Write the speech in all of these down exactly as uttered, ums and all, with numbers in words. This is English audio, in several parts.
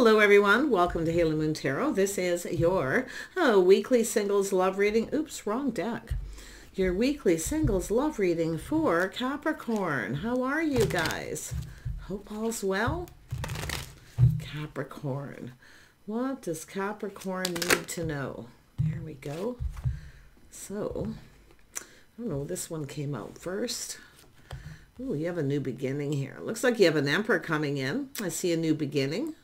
Hello everyone, welcome to Halo Moon Tarot. This is your oh, weekly singles love reading. Oops, wrong deck. Your weekly singles love reading for Capricorn. How are you guys? Hope all's well. Capricorn. What does Capricorn need to know? There we go. So, I don't know, this one came out first. Ooh, you have a new beginning here. Looks like you have an emperor coming in. I see a new beginning.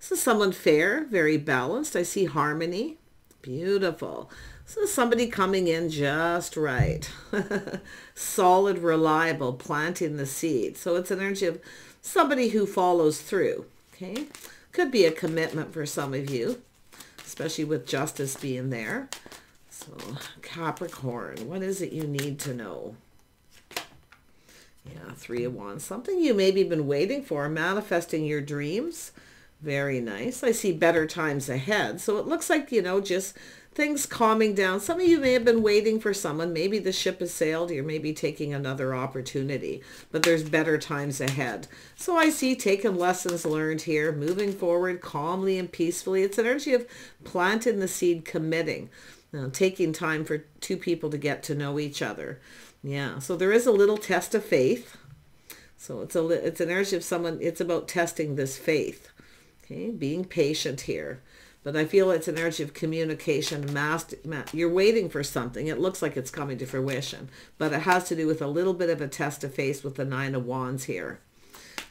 This is someone fair, very balanced. I see harmony. Beautiful. This is somebody coming in just right. Solid, reliable, planting the seed. So it's an energy of somebody who follows through. Okay. Could be a commitment for some of you, especially with justice being there. So Capricorn, what is it you need to know? Yeah, three of wands. Something you maybe been waiting for, manifesting your dreams. Very nice. I see better times ahead. So it looks like, you know, just things calming down. Some of you may have been waiting for someone. Maybe the ship has sailed. You're maybe taking another opportunity, but there's better times ahead. So I see taking lessons learned here, moving forward calmly and peacefully. It's an energy of planting the seed, committing, you know, taking time for two people to get to know each other. Yeah. So there is a little test of faith. So it's a, it's an energy of someone, it's about testing this faith. Okay, being patient here. But I feel it's an energy of communication. Master, you're waiting for something. It looks like it's coming to fruition. But it has to do with a little bit of a test of faith with the nine of wands here.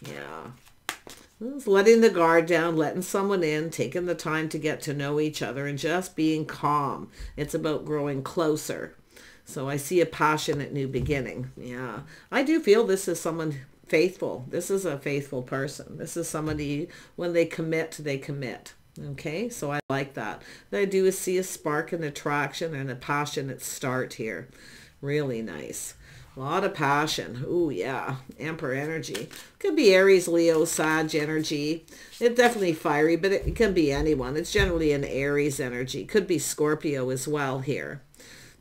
Yeah. It's letting the guard down, letting someone in, taking the time to get to know each other, and just being calm. It's about growing closer. So I see a passionate new beginning. Yeah. I do feel this is someone... faithful. This is a faithful person. This is somebody, when they commit, they commit. Okay, so I like that. What I do is see a spark and attraction and a passionate start here. Really nice. A lot of passion. Ooh, yeah. Emperor energy. Could be Aries, Leo, Sag energy. It's definitely fiery, but it can be anyone. It's generally an Aries energy. Could be Scorpio as well here.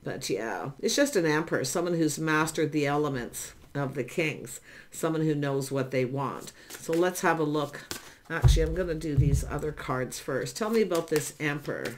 But yeah, it's just an emperor, someone who's mastered the elements of the kings, someone who knows what they want. So let's have a look. Actually, I'm going to do these other cards first. Tell me about this emperor.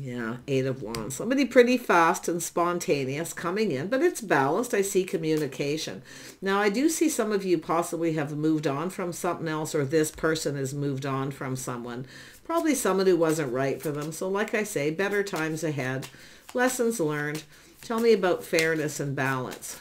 Yeah, eight of wands. Somebody pretty fast and spontaneous coming in, but it's balanced. I see communication. Now, I do see some of you possibly have moved on from something else, or this person has moved on from someone, probably someone who wasn't right for them. So like I say, better times ahead, lessons learned. Tell me about fairness and balance.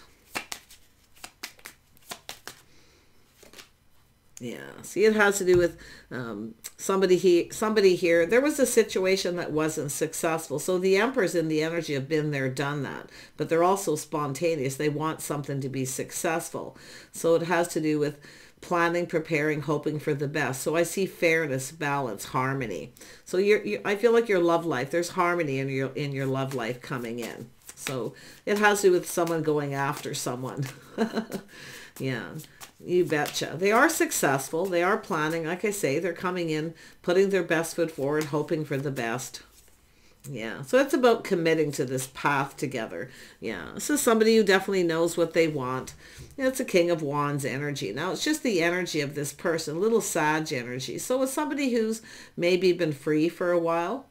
Yeah, see, it has to do with um, somebody, he, somebody here. There was a situation that wasn't successful. So the emperors in the energy have been there, done that. But they're also spontaneous. They want something to be successful. So it has to do with planning, preparing, hoping for the best. So I see fairness, balance, harmony. So you're, you, I feel like your love life, there's harmony in your, in your love life coming in. So it has to do with someone going after someone. Yeah. You betcha. They are successful. They are planning. Like I say, they're coming in, putting their best foot forward, hoping for the best. Yeah. So it's about committing to this path together. Yeah. This is somebody who definitely knows what they want. You know, it's a king of wands energy. Now, it's just the energy of this person, little Sag energy. So it's somebody who's maybe been free for a while.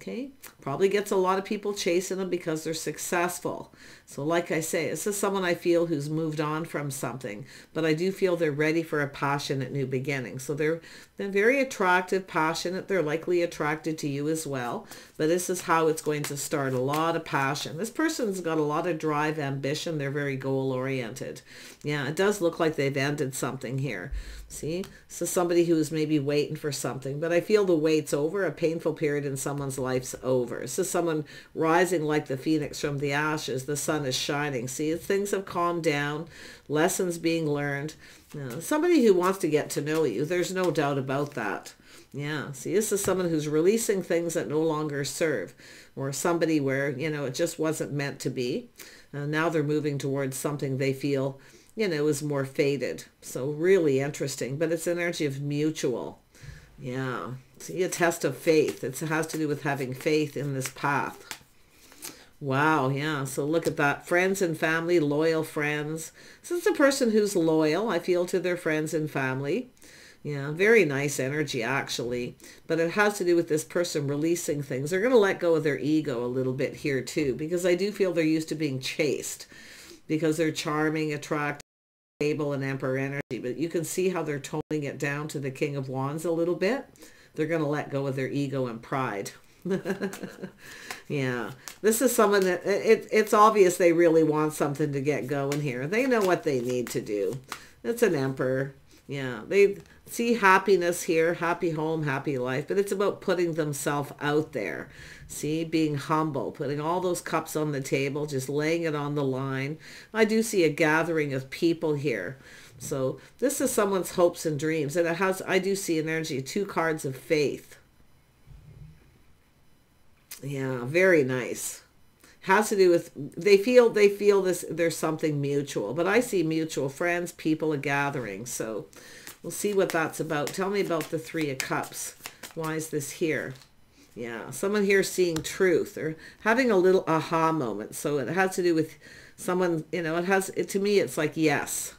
Okay. Probably gets a lot of people chasing them because they're successful. So like I say, this is someone I feel who's moved on from something, but I do feel they're ready for a passionate new beginning. So they're, they're very attractive, passionate. They're likely attracted to you as well, but this is how it's going to start. A lot of passion. This person's got a lot of drive, ambition. They're very goal oriented. Yeah. It does look like they've ended something here. See, so somebody who is maybe waiting for something, but I feel the wait's over. A painful period in someone's life's over. So someone rising like the phoenix from the ashes. The sun is shining. See, things have calmed down, lessons being learned. Yeah, somebody who wants to get to know you. There's no doubt about that. Yeah. See, this is someone who's releasing things that no longer serve, or somebody where, you know, it just wasn't meant to be. Uh, now they're moving towards something they feel, you know, is more faded. So really interesting, but it's an energy of mutual. Yeah. See, a test of faith. It has to do with having faith in this path. Wow, yeah. So look at that. Friends and family, loyal friends. So it's a person who's loyal, I feel, to their friends and family. Yeah, very nice energy, actually. But it has to do with this person releasing things. They're going to let go of their ego a little bit here, too, because I do feel they're used to being chased because they're charming, attractive, stable, and Emperor energy. But you can see how they're toning it down to the King of Wands a little bit. They're going to let go of their ego and pride. Yeah, this is someone that it, it's obvious they really want something to get going here. They know what they need to do. It's an Emperor. Yeah, they see happiness here, happy home, happy life, but it's about putting themselves out there. See, being humble, putting all those cups on the table, just laying it on the line. I do see a gathering of people here. So this is someone's hopes and dreams. And it has, I do see an energy, two cards of faith. Yeah, very nice. Has to do with, they feel, they feel this, there's something mutual, but I see mutual friends, people, a gathering. So we'll see what that's about. Tell me about the Three of Cups. Why is this here? Yeah, someone here seeing truth or having a little aha moment. So it has to do with someone, you know, it has, it, to me, it's like, yes,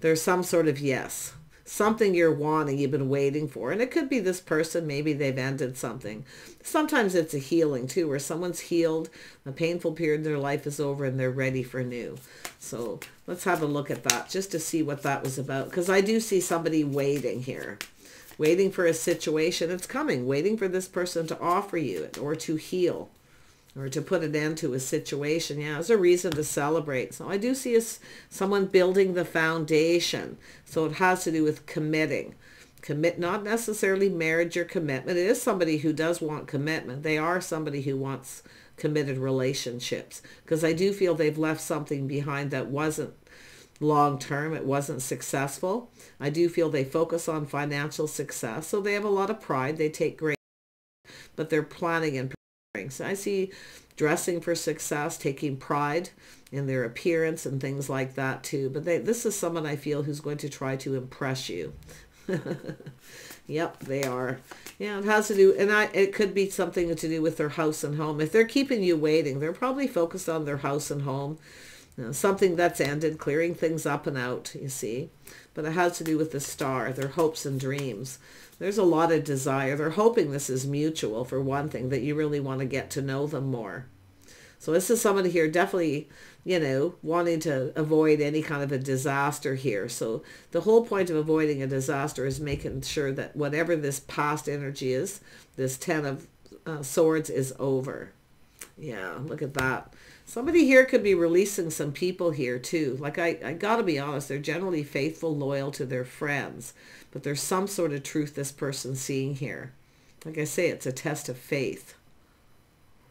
there's some sort of yes. Something you're wanting, you've been waiting for. And it could be this person, maybe they've ended something. Sometimes it's a healing too, where someone's healed, a painful period in their life is over and they're ready for new. So let's have a look at that just to see what that was about. Because I do see somebody waiting here, waiting for a situation. It's coming, waiting for this person to offer you it or to heal or to put an end to a situation. Yeah, it's a reason to celebrate. So I do see as someone building the foundation. So it has to do with committing. Commit, not necessarily marriage or commitment. It is somebody who does want commitment. They are somebody who wants committed relationships because I do feel they've left something behind that wasn't long-term. It wasn't successful. I do feel they focus on financial success. So they have a lot of pride. They take great, but they're planning and So I see dressing for success, taking pride in their appearance and things like that too. But they, this is someone I feel who's going to try to impress you. Yep, they are. Yeah, it has to do, and I, it could be something to do with their house and home. If they're keeping you waiting, they're probably focused on their house and home. You know, something that's ended, clearing things up and out, you see. But it has to do with the star, their hopes and dreams. There's a lot of desire. They're hoping this is mutual, for one thing, that you really want to get to know them more. So this is somebody here definitely, you know, wanting to avoid any kind of a disaster here. So the whole point of avoiding a disaster is making sure that whatever this past energy is, this Ten of uh, Swords is over. Yeah, look at that. Somebody here could be releasing some people here too. Like I, I gotta be honest, they're generally faithful, loyal to their friends, but there's some sort of truth this person's seeing here. Like I say, it's a test of faith.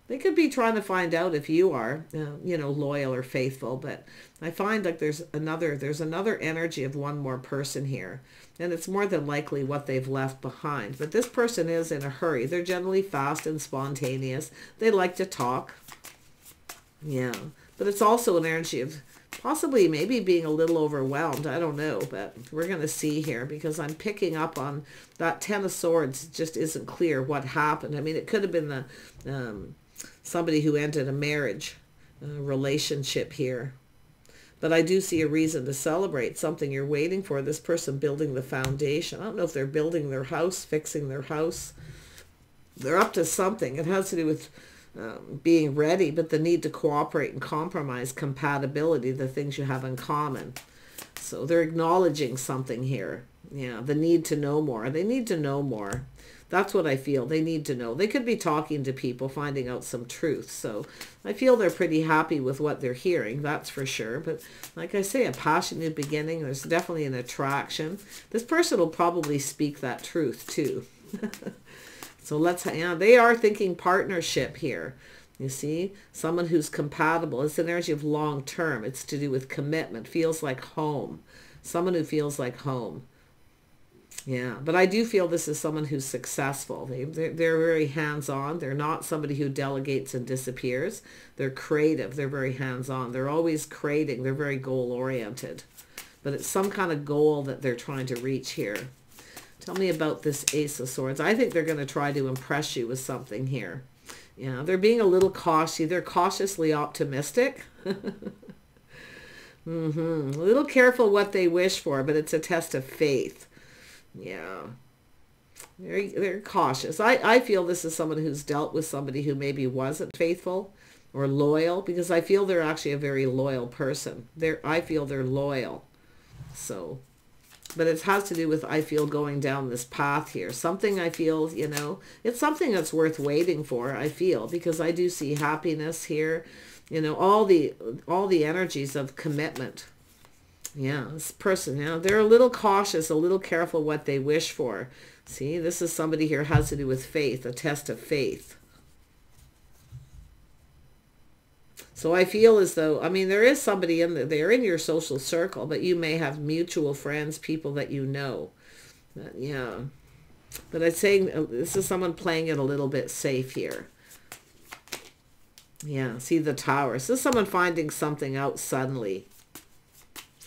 They could be trying to find out if you are, uh, you know, loyal or faithful, but I find like there's another, there's another energy of one more person here, and it's more than likely what they've left behind. But this person is in a hurry. They're generally fast and spontaneous. They like to talk. Yeah, but it's also an energy of possibly maybe being a little overwhelmed. I don't know, but we're going to see here because I'm picking up on that Ten of Swords. Just isn't clear what happened. I mean, it could have been the um, somebody who ended a marriage uh, relationship here. But I do see a reason to celebrate something you're waiting for. This person building the foundation. I don't know if they're building their house, fixing their house. They're up to something. It has to do with um, being ready, but the need to cooperate and compromise, compatibility, the things you have in common. So they're acknowledging something here. Yeah, the need to know more. They need to know more. That's what I feel. They need to know. They could be talking to people, finding out some truth. So I feel they're pretty happy with what they're hearing. That's for sure. But like I say, a passionate beginning. There's definitely an attraction. This person will probably speak that truth too. So let's, yeah, they are thinking partnership here. You see, someone who's compatible. It's an energy of long term. It's to do with commitment. Feels like home. Someone who feels like home. Yeah, but I do feel this is someone who's successful. They, they're, they're very hands-on. They're not somebody who delegates and disappears. They're creative. They're very hands-on. They're always creating. They're very goal-oriented. But it's some kind of goal that they're trying to reach here. Tell me about this Ace of Swords. I think they're going to try to impress you with something here. You know, they're being a little cautious. They're cautiously optimistic. Mm-hmm. A little careful what they wish for, but it's a test of faith. Yeah. They're, they're cautious. I, I feel this is someone who's dealt with somebody who maybe wasn't faithful or loyal, because I feel they're actually a very loyal person. They're, I feel they're loyal. So, but it has to do with, I feel, going down this path here. Something I feel, you know, it's something that's worth waiting for, I feel, because I do see happiness here. You know, all the all the energies of commitment. Yeah, this person, you know, they're a little cautious, a little careful what they wish for. See, this is somebody here has to do with faith, a test of faith. So I feel as though, I mean, there is somebody in there, they're in your social circle, but you may have mutual friends, people that you know. But, yeah. But I'd say this is someone playing it a little bit safe here. Yeah, see the Tower. This is someone finding something out suddenly.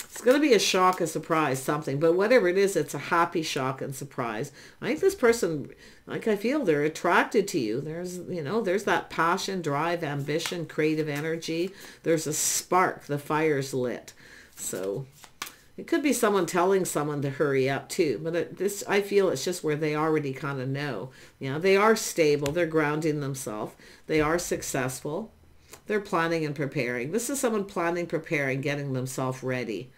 It's going to be a shock, a surprise, something. But whatever it is, it's a happy shock and surprise. I think this person, like I feel, they're attracted to you. There's, you know, there's that passion, drive, ambition, creative energy. There's a spark. The fire's lit. So it could be someone telling someone to hurry up too. But it, this, I feel it's just where they already kind of know. You know, they are stable. They're grounding themselves. They are successful. They're planning and preparing. This is someone planning, preparing, getting themselves ready.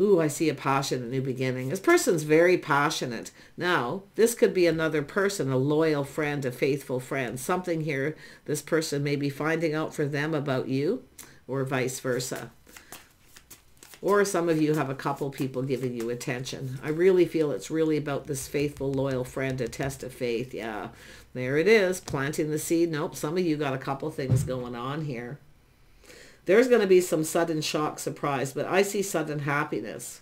Ooh, I see a passion, a new beginning. This person's very passionate. Now, this could be another person, a loyal friend, a faithful friend. Something here this person may be finding out for them about you, or vice versa. Or some of you have a couple people giving you attention. I really feel it's really about this faithful, loyal friend, a test of faith. Yeah, there it is, planting the seed. Nope, some of you got a couple things going on here. There's going to be some sudden shock, surprise, but I see sudden happiness.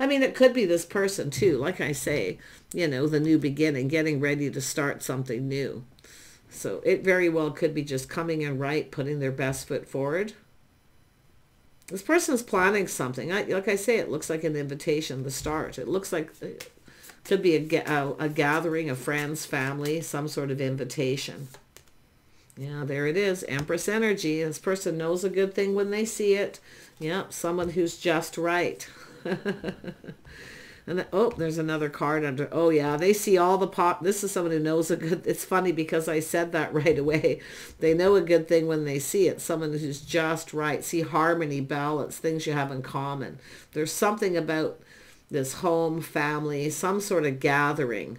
I mean, it could be this person too. Like I say, you know, the new beginning, getting ready to start something new. So it very well could be just coming in right, putting their best foot forward. This person's planning something. I, like I say, it looks like an invitation to start. It looks like it could be a, a, a gathering of friends, family, some sort of invitation. Yeah, there it is. Empress energy. This person knows a good thing when they see it. Yep, someone who's just right. And the, oh, there's another card under. Oh, yeah, they see all the pop. This is someone who knows a good. It's funny because I said that right away. They know a good thing when they see it. Someone who's just right. See harmony, balance, things you have in common. There's something about this home, family, some sort of gathering.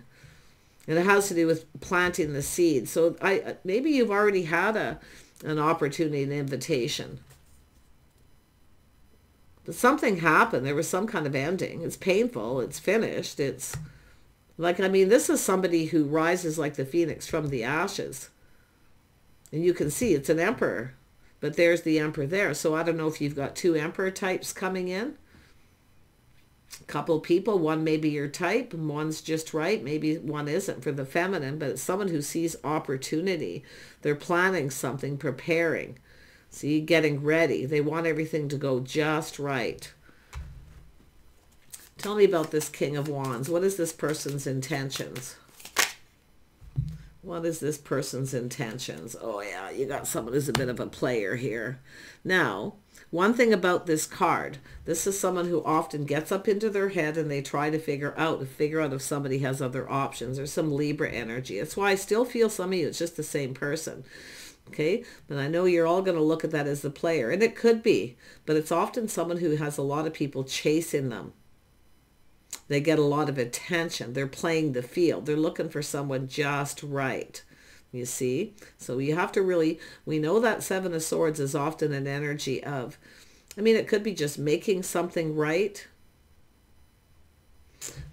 And it has to do with planting the seed. So I maybe you've already had a, an opportunity, an invitation. But something happened. There was some kind of ending. It's painful. It's finished. It's like, I mean, this is somebody who rises like the phoenix from the ashes. And you can see it's an emperor. But there's the emperor there. So I don't know if you've got two emperor types coming in. Couple people, one may be your type, and one's just right, maybe one isn't for the feminine, but it's someone who sees opportunity. They're planning something, preparing, see, getting ready. They want everything to go just right. Tell me about this King of Wands. What is this person's intentions? What is this person's intentions? Oh, yeah, you got someone who's a bit of a player here. Now, one thing about this card, this is someone who often gets up into their head and they try to figure out, figure out if somebody has other options. There's some Libra energy. That's why I still feel some of you, it's just the same person. Okay, and I know you're all going to look at that as the player, and it could be, but it's often someone who has a lot of people chasing them. They get a lot of attention. They're playing the field. They're looking for someone just right, you see? So you have to really, we know that Seven of Swords is often an energy of, I mean, it could be just making something right.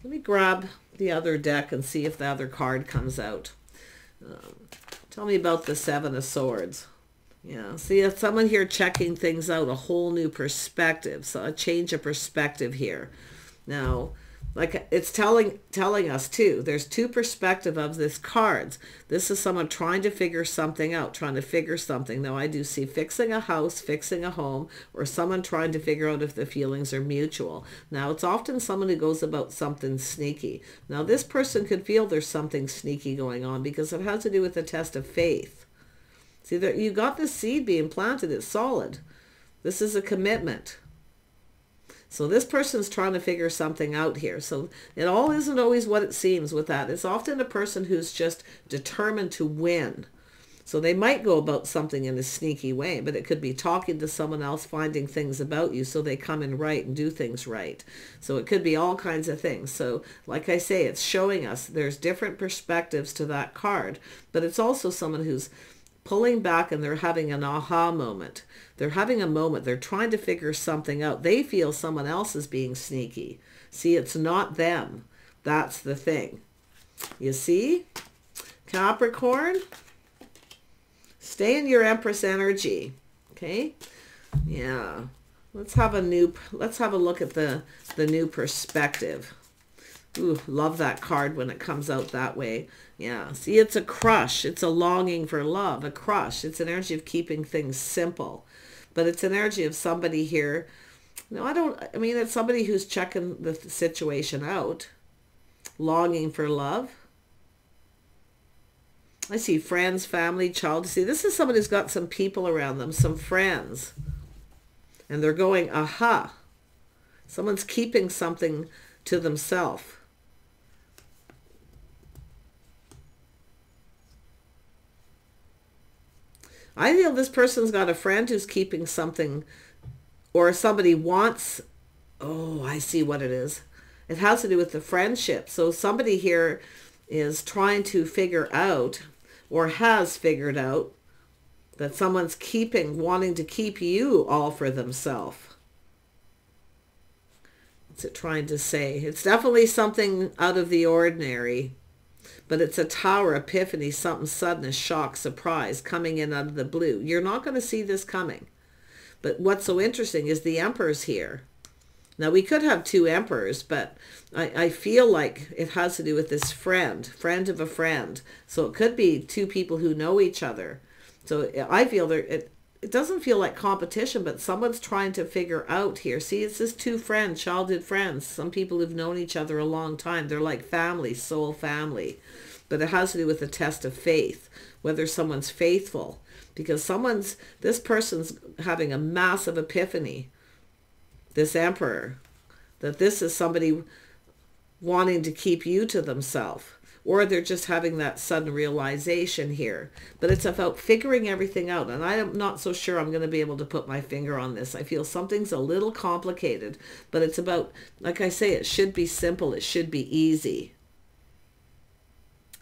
Let me grab the other deck and see if the other card comes out. Um, tell me about the Seven of Swords. Yeah, see, it's someone here checking things out, a whole new perspective, so a change of perspective here. Now, Like it's telling telling us too, there's two perspectives of this cards. This is someone trying to figure something out, trying to figure something. Now I do see fixing a house, fixing a home, or someone trying to figure out if the feelings are mutual. Now it's often someone who goes about something sneaky. Now this person could feel there's something sneaky going on because it has to do with the test of faith. See, there, you got the seed being planted, it's solid. This is a commitment. So this person's trying to figure something out here. So it all isn't always what it seems with that. It's often a person who's just determined to win. So they might go about something in a sneaky way, but it could be talking to someone else, finding things about you so they come in right and do things right. So it could be all kinds of things. So like I say, it's showing us there's different perspectives to that card, but it's also someone who's pulling back and they're having an aha moment. They're having a moment. They're trying to figure something out. They feel someone else is being sneaky. See, it's not them. That's the thing. You see, Capricorn, stay in your Empress energy. Okay. Yeah. Let's have a new, let's have a look at the, the new perspective. Ooh, love that card when it comes out that way. Yeah, see, it's a crush. It's a longing for love, a crush. It's an energy of keeping things simple. But it's an energy of somebody here. No, I don't, I mean, it's somebody who's checking the situation out. Longing for love. I see friends, family, child. See, this is somebody who's got some people around them, some friends. And they're going, aha. Someone's keeping something to themselves. I feel this person's got a friend who's keeping something, or somebody wants, oh, I see what it is. It has to do with the friendship. So somebody here is trying to figure out, or has figured out, that someone's keeping, wanting to keep you all for themselves. What's it trying to say? It's definitely something out of the ordinary. But it's a tower epiphany, something sudden, a shock, surprise, coming in out of the blue. You're not going to see this coming. But what's so interesting is the Emperor's here. Now, we could have two Emperors, but I, I feel like it has to do with this friend, friend of a friend. So it could be two people who know each other. So I feel there, it, it doesn't feel like competition, but someone's trying to figure out here. See, it's just two friends, childhood friends, some people who've known each other a long time. They're like family, soul family. But it has to do with the test of faith, whether someone's faithful. Because someone's, this person's having a massive epiphany, this Emperor, that this is somebody wanting to keep you to themselves. Or they're just having that sudden realization here. But it's about figuring everything out. And I'm not so sure I'm going to be able to put my finger on this. I feel something's a little complicated. But it's about, like I say, it should be simple. It should be easy.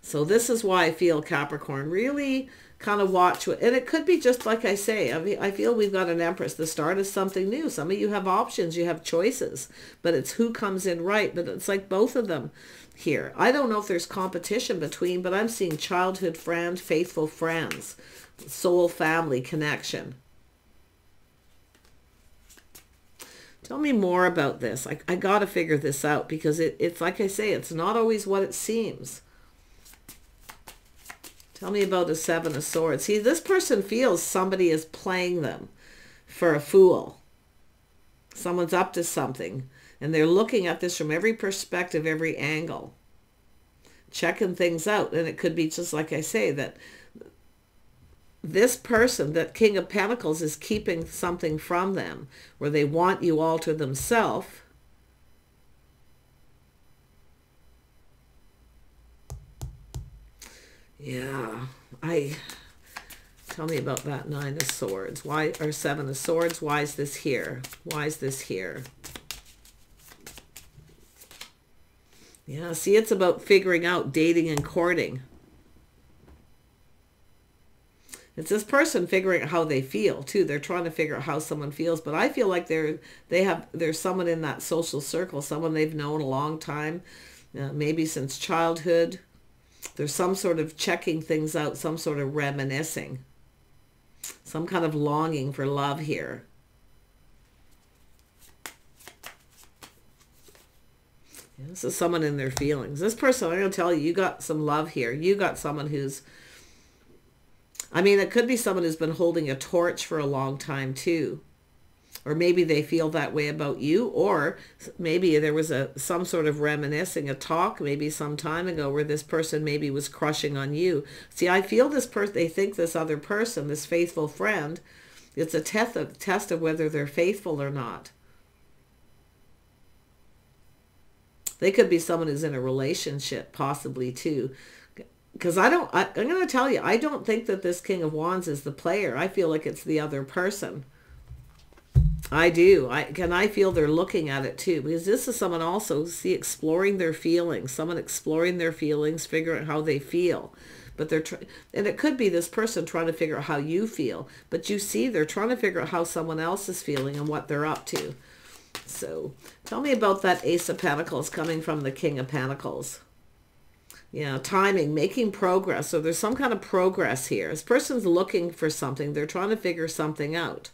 So this is why I feel, Capricorn, really kind of watch. What, and it could be just like I say. I mean, I feel we've got an Empress. The start is something new. Some of you have options. You have choices. But it's who comes in right. But it's like both of them here. I don't know if there's competition between, but I'm seeing childhood friend, faithful friends, soul family connection. Tell me more about this. I, I got to figure this out because it, it's like I say, it's not always what it seems. Tell me about a Seven of Swords. See, this person feels somebody is playing them for a fool. Someone's up to something. And they're looking at this from every perspective, every angle, checking things out. And it could be just like I say, that this person, that King of Pentacles, is keeping something from them, where they want you all to themselves. Yeah, I... Tell me about that Nine of Swords. Why, or Seven of Swords? Why is this here? Why is this here? Yeah, see, it's about figuring out dating and courting. It's this person figuring out how they feel, too. They're trying to figure out how someone feels. But I feel like they're, they have, there's someone in that social circle, someone they've known a long time, uh, maybe since childhood. There's some sort of checking things out, some sort of reminiscing, some kind of longing for love here. This is someone in their feelings. This person, I'm going to tell you, you got some love here. You got someone who's, I mean, it could be someone who's been holding a torch for a long time too. Or maybe they feel that way about you, or maybe there was a some sort of reminiscing, a talk maybe some time ago where this person maybe was crushing on you. See, I feel this person, they think this other person, this faithful friend, it's a test of, test of whether they're faithful or not. They could be someone who's in a relationship possibly too. Because I don't, I, I'm going to tell you, I don't think that this King of Wands is the player. I feel like it's the other person. I do. I can I feel they're looking at it too, because this is someone also, see, exploring their feelings, someone exploring their feelings, figuring out how they feel. But they're, tr and it could be this person trying to figure out how you feel, but you see, they're trying to figure out how someone else is feeling and what they're up to. So tell me about that Ace of Pentacles coming from the King of Pentacles. Yeah, timing, making progress. So there's some kind of progress here. This person's looking for something. They're trying to figure something out.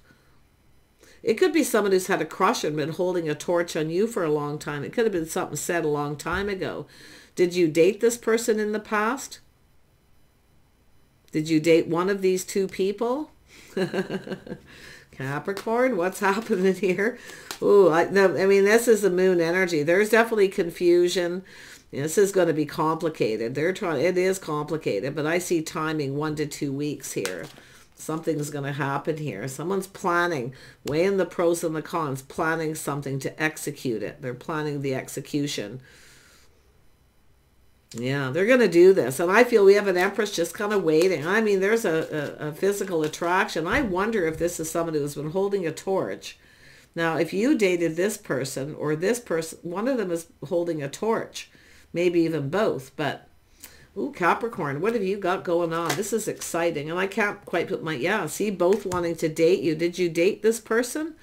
It could be someone who's had a crush and been holding a torch on you for a long time. It could have been something said a long time ago. Did you date this person in the past? Did you date one of these two people? Capricorn, what's happening here? Ooh, I, I mean, this is the moon energy. There's definitely confusion. This is going to be complicated. They're trying, it is complicated, but I see timing one to two weeks here. Something's going to happen here. Someone's planning, weighing the pros and the cons, planning something to execute it. They're planning the execution. Yeah, they're going to do this. And I feel we have an Empress just kind of waiting. I mean, there's a, a, a physical attraction. I wonder if this is someone who's been holding a torch. Now, if you dated this person or this person, one of them is holding a torch. Maybe even both, but ooh, Capricorn, what have you got going on? This is exciting, and I can't quite put my, yeah, see, both wanting to date you. Did you date this person?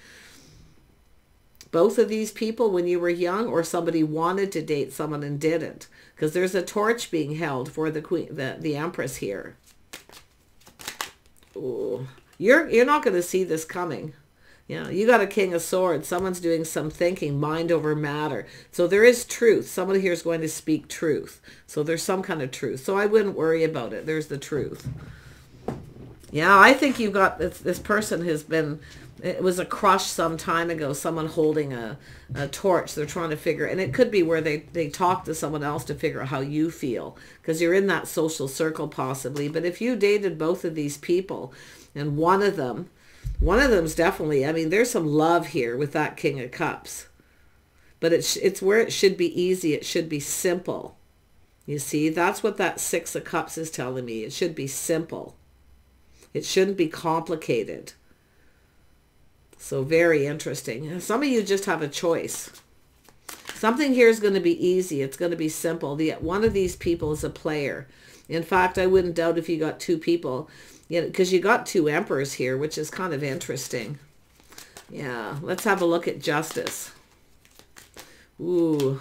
Both of these people when you were young, or somebody wanted to date someone and didn't? Because there's a torch being held for the queen, the, the Empress here. Ooh, you're, you're not going to see this coming. Yeah, you got a King of Swords. Someone's doing some thinking, mind over matter. So there is truth. Someone here is going to speak truth. So there's some kind of truth. So I wouldn't worry about it. There's the truth. Yeah, I think you've got this, this person has been, it was a crush some time ago, someone holding a, a torch. They're trying to figure, and it could be where they, they talk to someone else to figure out how you feel, because you're in that social circle possibly. But if you dated both of these people and one of them, One of them's definitely, I mean, there's some love here with that King of Cups. But it's, it's where it should be easy. It should be simple. You see, that's what that Six of Cups is telling me. It should be simple. It shouldn't be complicated. So very interesting. Some of you just have a choice. Something here is going to be easy. It's going to be simple. The, one of these people is a player. In fact, I wouldn't doubt if you got two people. Yeah, because you got two emperors here, which is kind of interesting. Yeah, let's have a look at justice. Ooh,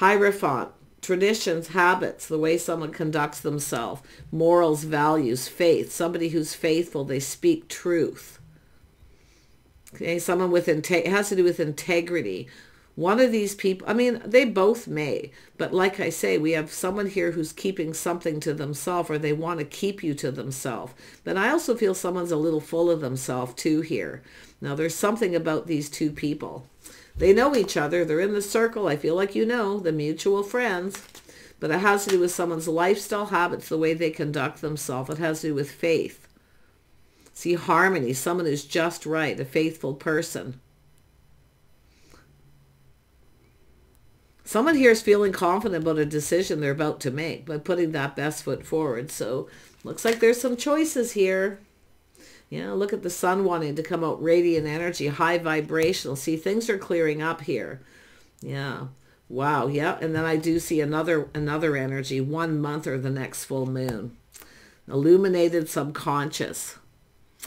Hierophant, traditions, habits, the way someone conducts themselves, morals, values, faith, somebody who's faithful, they speak truth. Okay, someone with integrity, has to do with integrity. One of these people, I mean, they both may, but like I say, we have someone here who's keeping something to themselves, or they want to keep you to themselves. But I also feel someone's a little full of themselves too here. Now, there's something about these two people. They know each other. They're in the circle. I feel like, you know, the mutual friends. But it has to do with someone's lifestyle, habits, the way they conduct themselves. It has to do with faith. See, harmony, someone who's just right, a faithful person. Someone here is feeling confident about a decision they're about to make by putting that best foot forward. So looks like there's some choices here. Yeah, look at the sun wanting to come out, radiant energy, high vibrational. See, things are clearing up here. Yeah. Wow. Yeah. And then I do see another, another energy, one month or the next full moon. Illuminated subconscious.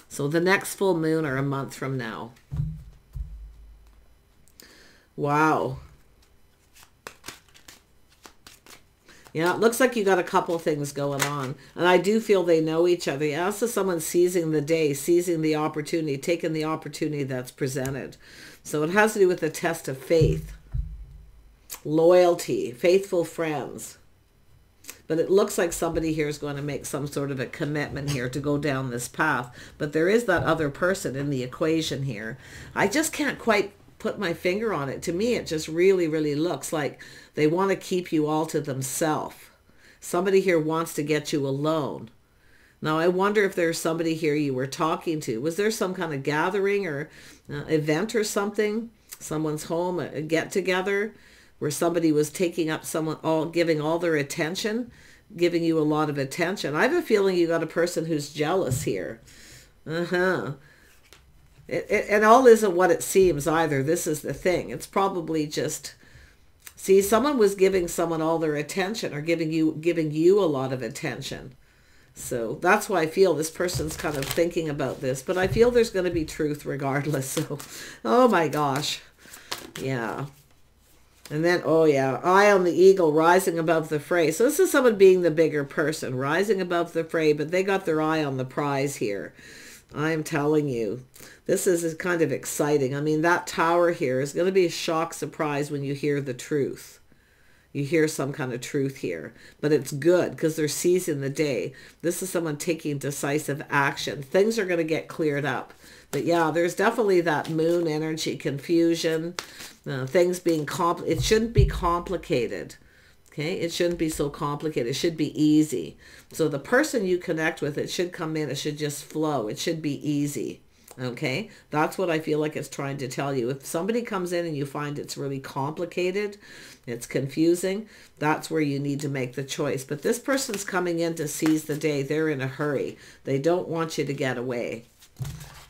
So the next full moon or a month from now. Wow. Yeah, it looks like you got a couple things going on. And I do feel they know each other. Yeah, also someone seizing the day, seizing the opportunity, taking the opportunity that's presented. So it has to do with the test of faith. loyalty, faithful friends. But it looks like somebody here is going to make some sort of a commitment here to go down this path. But there is that other person in the equation here. I just can't quite put my finger on it. To me, it just really, really looks like they want to keep you all to themselves. Somebody here wants to get you alone. Now, I wonder if there's somebody here you were talking to. Was there some kind of gathering or uh, event or something? Someone's home, a, a get-together, where somebody was taking up someone, all giving all their attention, giving you a lot of attention. I have a feeling you got a person who's jealous here. Uh-huh. It, it, and all isn't what it seems either. This is the thing. It's probably just, see, someone was giving someone all their attention or giving you, giving you a lot of attention. So that's why I feel this person's kind of thinking about this. But I feel there's going to be truth regardless. So, oh my gosh. Yeah. And then, oh yeah, eye on the eagle, rising above the fray. So this is someone being the bigger person, rising above the fray, but they got their eye on the prize here. I'm telling you, this is kind of exciting. I mean, that tower here is going to be a shock surprise when you hear the truth. You hear some kind of truth here, but it's good because they're seizing the day. This is someone taking decisive action. Things are going to get cleared up. But yeah, there's definitely that moon energy, confusion, uh, things being compl- it shouldn't be complicated. Okay, it shouldn't be so complicated. It should be easy. So the person you connect with, it should come in. It should just flow. It should be easy. Okay, that's what I feel like it's trying to tell you. If somebody comes in and you find it's really complicated, it's confusing, that's where you need to make the choice. But this person's coming in to seize the day. They're in a hurry. They don't want you to get away.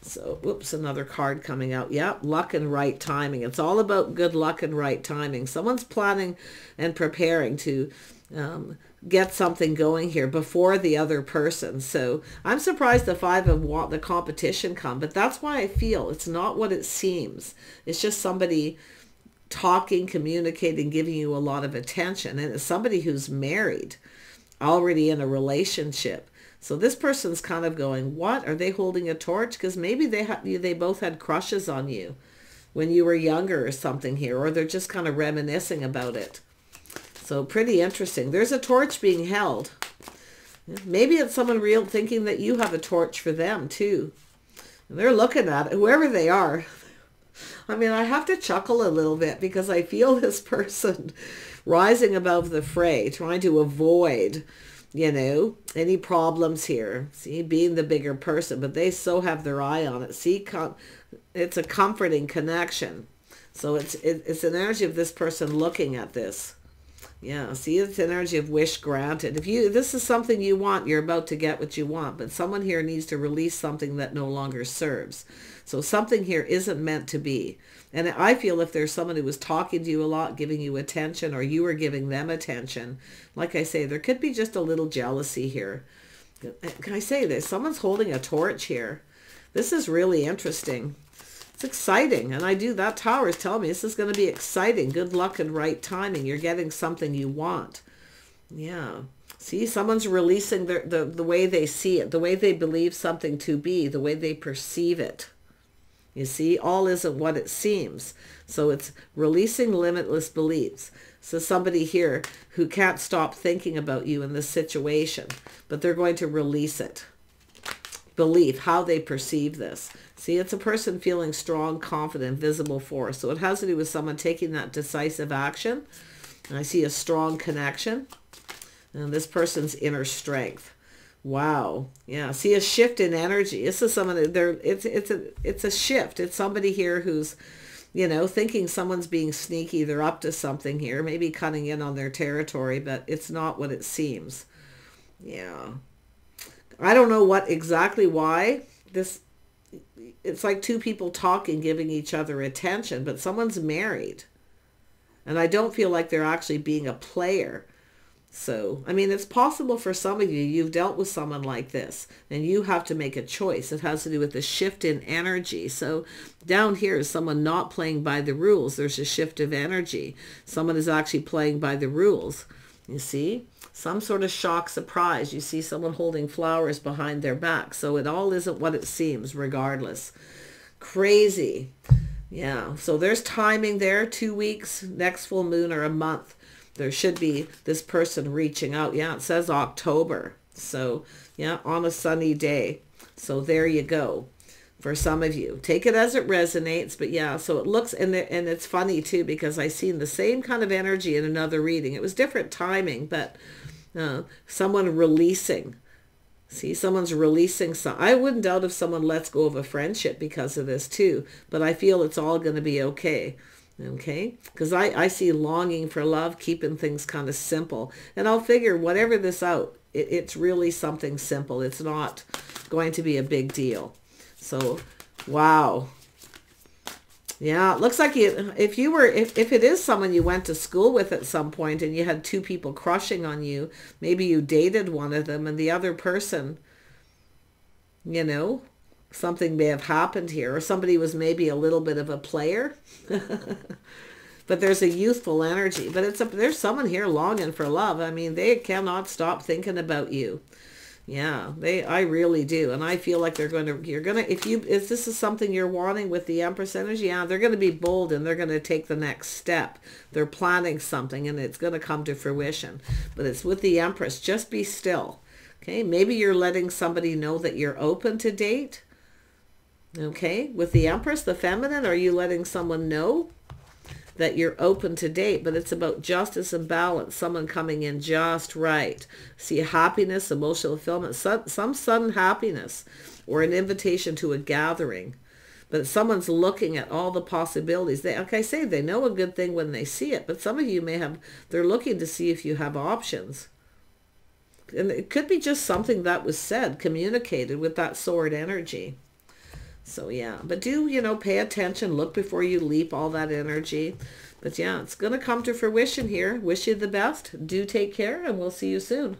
So, whoops, another card coming out. Yep, luck and right timing. It's all about good luck and right timing. Someone's planning and preparing to um, get something going here before the other person. So I'm surprised the five of wands, the competition come, but that's why I feel it's not what it seems. It's just somebody talking, communicating, giving you a lot of attention. And it's somebody who's married, already in a relationship. So this person's kind of going, what? Are they holding a torch? Because maybe they ha they both had crushes on you when you were younger or something here, or they're just kind of reminiscing about it. So pretty interesting. There's a torch being held. Maybe it's someone real thinking that you have a torch for them too. And they're looking at it, whoever they are. I mean, I have to chuckle a little bit because I feel this person rising above the fray, trying to avoid, you know, any problems here. See, being the bigger person, but they so have their eye on it. See, com it's a comforting connection. So it's, it, it's an energy of this person looking at this. Yeah, see, it's an energy of wish granted. If you, this is something you want, you're about to get what you want, but someone here needs to release something that no longer serves. So something here isn't meant to be. And I feel if there's someone who was talking to you a lot, giving you attention, or you were giving them attention, like I say, there could be just a little jealousy here. Can I say this? Someone's holding a torch here. This is really interesting. It's exciting, and I do, that tower is telling me this is going to be exciting. Good luck and right timing. You're getting something you want. Yeah, see, someone's releasing their, the the way they see it, the way they believe something to be, the way they perceive it. You see, all isn't what it seems. So it's releasing limitless beliefs. So somebody here who can't stop thinking about you in this situation, but they're going to release it. Belief, how they perceive this. See, it's a person feeling strong, confident, visible force. So it has to do with someone taking that decisive action. And I see a strong connection. And this person's inner strength. Wow. Yeah. See, a shift in energy. This is someone, they're, it's, it's, a, it's a shift. It's somebody here who's, you know, thinking someone's being sneaky. They're up to something here, maybe cutting in on their territory, but it's not what it seems. Yeah. I don't know what exactly why this, it's like two people talking, giving each other attention, but someone's married. And I don't feel like they're actually being a player. So, I mean, it's possible for some of you, you've dealt with someone like this, and you have to make a choice. It has to do with the shift in energy. So down here is someone not playing by the rules. There's a shift of energy. Someone is actually playing by the rules. You see? Some sort of shock surprise. You see someone holding flowers behind their back. So it all isn't what it seems, regardless. Crazy. Yeah, so there's timing there, two weeks, next full moon or a month. There should be this person reaching out. Yeah, it says October. So yeah, on a sunny day. So there you go. For some of you, take it as it resonates. But yeah, so it looks, and, the, and it's funny too, because I seen the same kind of energy in another reading. It was different timing, but uh, someone releasing. See, someone's releasing. Some, I wouldn't doubt if someone lets go of a friendship because of this too, but I feel it's all going to be okay. Okay, because I, I see longing for love, keeping things kind of simple. And I'll figure whatever this out, it, it's really something simple. It's not going to be a big deal. So, wow. Yeah, it looks like you, if you were, if, if it is someone you went to school with at some point and you had two people crushing on you, maybe you dated one of them and the other person, you know, something may have happened here, or somebody was maybe a little bit of a player, but there's a youthful energy, but it's a, there's someone here longing for love. I mean, they cannot stop thinking about you. Yeah, they, I really do. And I feel like they're going to, you're going to, if you, if this is something you're wanting with the Empress energy, yeah, they're going to be bold and they're going to take the next step. They're planning something and it's going to come to fruition, but it's with the Empress. Just be still. Okay. Maybe you're letting somebody know that you're open to date. Okay. With the Empress, the feminine, are you letting someone know that you're open to date? But it's about justice and balance, someone coming in just right. See, happiness, emotional fulfillment, some, some sudden happiness, or an invitation to a gathering. But someone's looking at all the possibilities. They, like I say, they know a good thing when they see it, but some of you may have, they're looking to see if you have options. And it could be just something that was said, communicated with that sword energy. So yeah, but do, you know, pay attention, look before you leap, all that energy. But yeah, it's going to come to fruition here. Wish you the best. Do take care, and we'll see you soon.